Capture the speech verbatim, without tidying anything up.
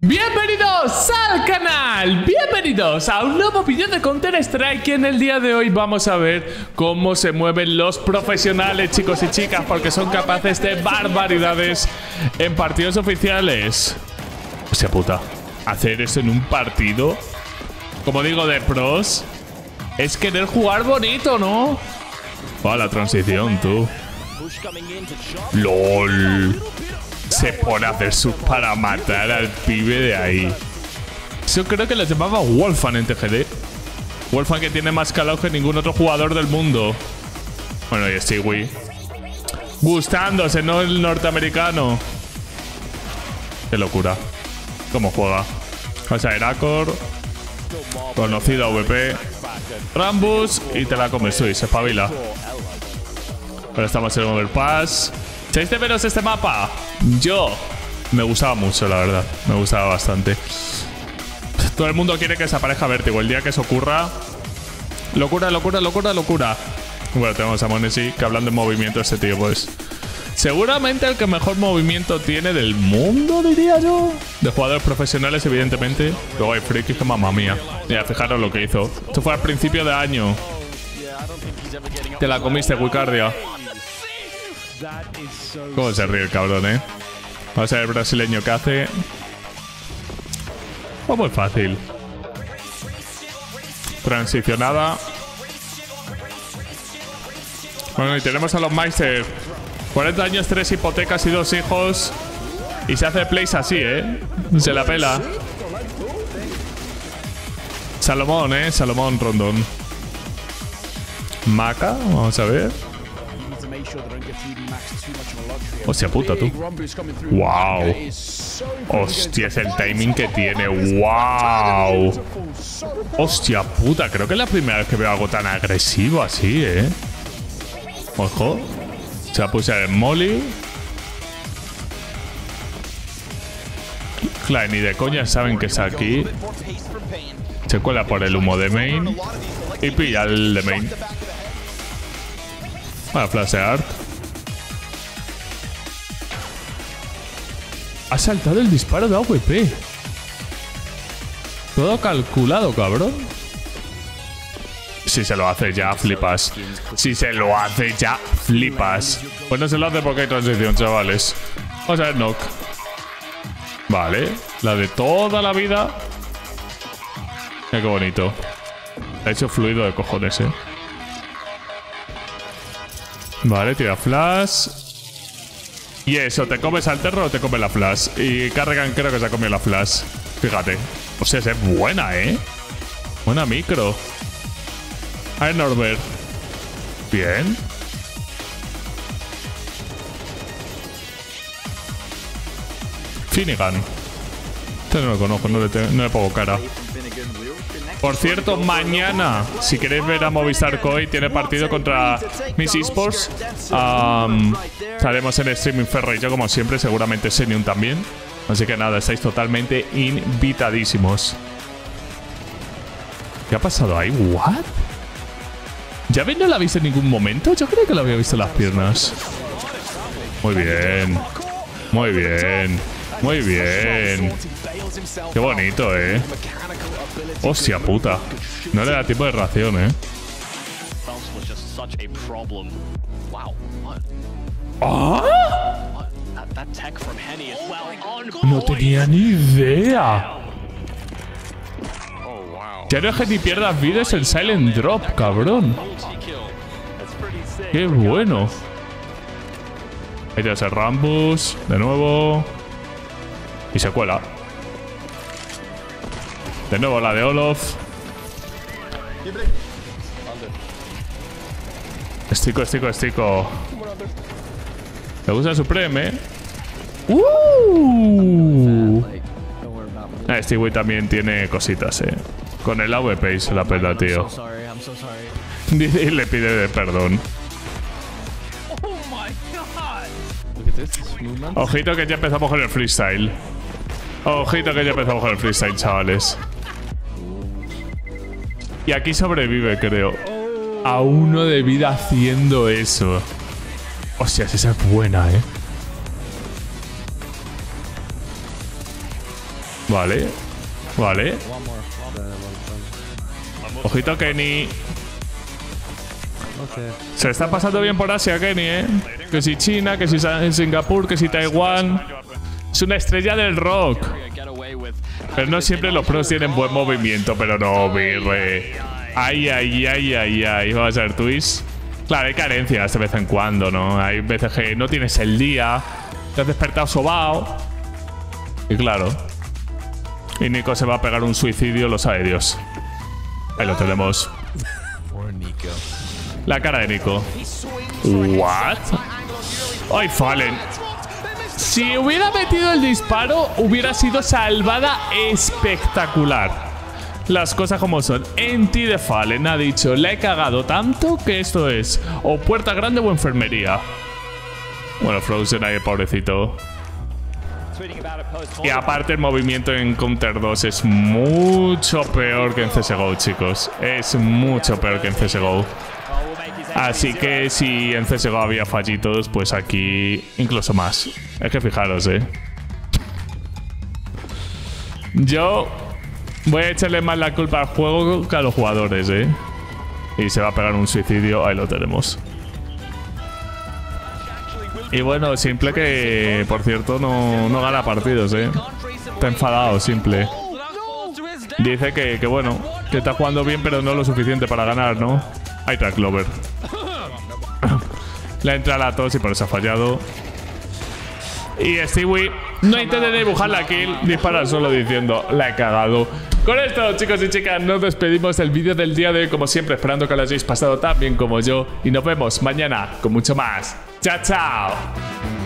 Bienvenidos al canal, bienvenidos a un nuevo video de Counter-Strike. En el día de hoy vamos a ver cómo se mueven los profesionales, chicos y chicas, porque son capaces de barbaridades en partidos oficiales. Hostia puta, hacer eso en un partido, como digo, de pros, es querer jugar bonito, ¿no? Oh, la transición, tú. LOL. Se pone a hacer sus para matar al pibe de ahí. Yo creo que lo llamaba Wolfan en T G D. Wolfan, que tiene más calado que ningún otro jugador del mundo. Bueno, y Stewie gustándose, ¿no? El norteamericano. Qué locura. ¿Cómo juega? O sea, era Acor, conocido V P Rambus, y te la come Sui, se espabila. Pero estamos en overpass. ¿Seis de veros este mapa? Yo me gustaba mucho, la verdad. Me gustaba bastante. Todo el mundo quiere que se aparezca Vértigo. El día que eso ocurra... Locura, locura, locura, locura. Bueno, tenemos a Monesi, que hablando de movimiento este tío, pues... seguramente el que mejor movimiento tiene del mundo, diría yo. De jugadores profesionales, evidentemente. Luego hay frikis que mamá mía. Ya, fijaros lo que hizo. Esto fue al principio de año. Te la comiste, Wicardia. Cómo se ríe el cabrón, ¿eh? Vamos a ver el brasileño que hace. Va muy fácil. Transicionada. Bueno, y tenemos a los Meister. cuarenta años, tres hipotecas y dos hijos. Y se hace plays así, ¿eh? Se la pela. Salomón, ¿eh? Salomón Rondón. Maca, vamos a ver. Hostia puta, tú. Wow. Hostia, es el timing que tiene. Wow. Hostia puta, creo que es la primera vez que veo algo tan agresivo así, eh. Ojo. Se va a pulsar el molly. Claro, ni de coña saben que está aquí. Se cuela por el humo de main y pilla el de main. Para flashear. Ha saltado el disparo de A W P. Todo calculado, cabrón. Si se lo hace ya, flipas. Si se lo hace ya, flipas. Pues no se lo hace porque hay transición, chavales. Vamos a ver Nock. Vale, la de toda la vida. Mira qué bonito. Ha hecho fluido de cojones, eh. Vale, tira flash. Y eso, ¿te comes al terror o te come la flash? Y cargan, creo que se ha comido la flash. Fíjate. O sea, es buena, ¿eh? Buena micro. A ver, Norbert. Bien. Finigan. Este no lo conozco, no le, te, no le pongo cara. Por cierto, mañana, si queréis ver a Movistar K O I, tiene partido contra Miss Esports. Um, estaremos en streaming Ferro y yo, como siempre, seguramente Zenium también. Así que nada, estáis totalmente invitadísimos. ¿Qué ha pasado ahí? ¿What? ¿Ya veis? ¿No la habéis en ningún momento? Yo creo que la había visto en las piernas. Muy bien. Muy bien. Muy bien. Qué bonito, eh. Hostia puta. No le da tiempo de reacción, eh. ¿Ah? No tenía ni idea. Ya no es que ni pierdas vida, es el silent drop, cabrón. Qué bueno. Ahí te hace el Rambus. De nuevo. Y se cuela. De nuevo la de Olof. Estico, estico, estico. Me gusta el Supreme, eh. ¡Uh! Ah, Stewie también tiene cositas, eh. Con el A W P y se la pela, tío. Y le pide de perdón. Ojito que ya empezamos con el freestyle. Ojito que ya empezamos con el freestyle, chavales. Y aquí sobrevive, creo. A uno de vida haciendo eso. Hostias, esa es buena, eh. Vale, vale. Ojito a Kenny. Se está pasando bien por Asia, Kenny, ¿eh? Que si China, que si Singapur, que si Taiwán. Es una estrella del rock. Pero no siempre los pros tienen buen movimiento, pero no, birre. Ay, ay, ay, ay, ay. Vamos a ver, twist. Claro, hay carencias de vez en cuando, ¿no? Hay veces que no tienes el día, te has despertado sobao. Y claro. Y Nico se va a pegar un suicidio, lo sabe Dios. Ahí lo tenemos. La cara de Nico. ¿What? ¡Ay, Fallen! Si hubiera metido el disparo, hubiera sido salvada espectacular. Las cosas como son. En ti de Fallen ha dicho, le he cagado tanto que esto es o puerta grande o enfermería. Bueno, Frozen ahí, pobrecito. Y aparte el movimiento en Counter dos es mucho peor que en C S G O, chicos. Es mucho peor que en C S G O. Así que si en C S G O había fallitos, pues aquí incluso más. Es que fijaros, eh. Yo voy a echarle más la culpa al juego que a los jugadores, eh. Y se va a pegar un suicidio, ahí lo tenemos. Y bueno, Simple que, por cierto, no, no gana partidos, eh. Está enfadado, Simple. Dice que, que, bueno, que está jugando bien, pero no lo suficiente para ganar, ¿no? Ahí está Clover. Le entra la tos y por eso ha fallado. Y Stewie no intenta dibujar la kill, dispara solo diciendo, la he cagado. Con esto, chicos y chicas, nos despedimos del vídeo del día de hoy, como siempre, esperando que lo hayáis pasado tan bien como yo. Y nos vemos mañana con mucho más. ¡Chao, chao!